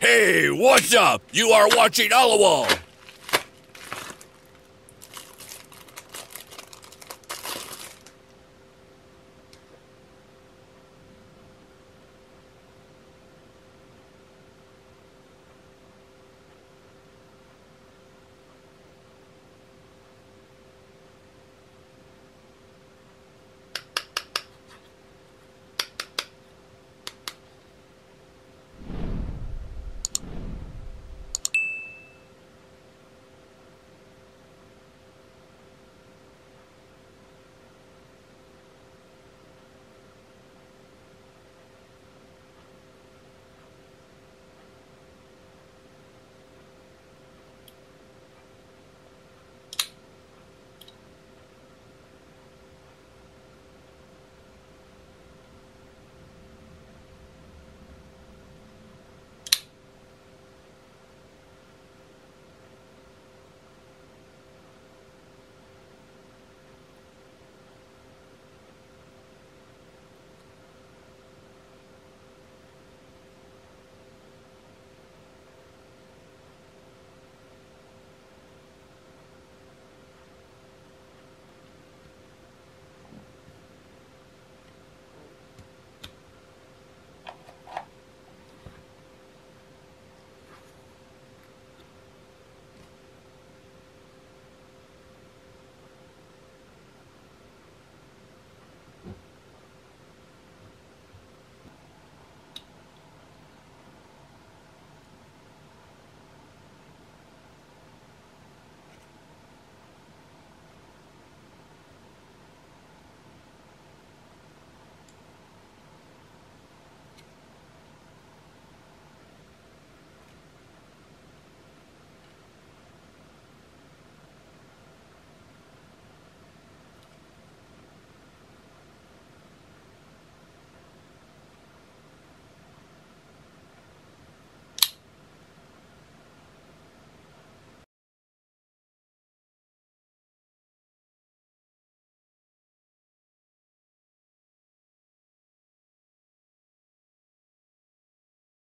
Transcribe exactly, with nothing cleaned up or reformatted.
Hey, what's up? You are watching AliWall.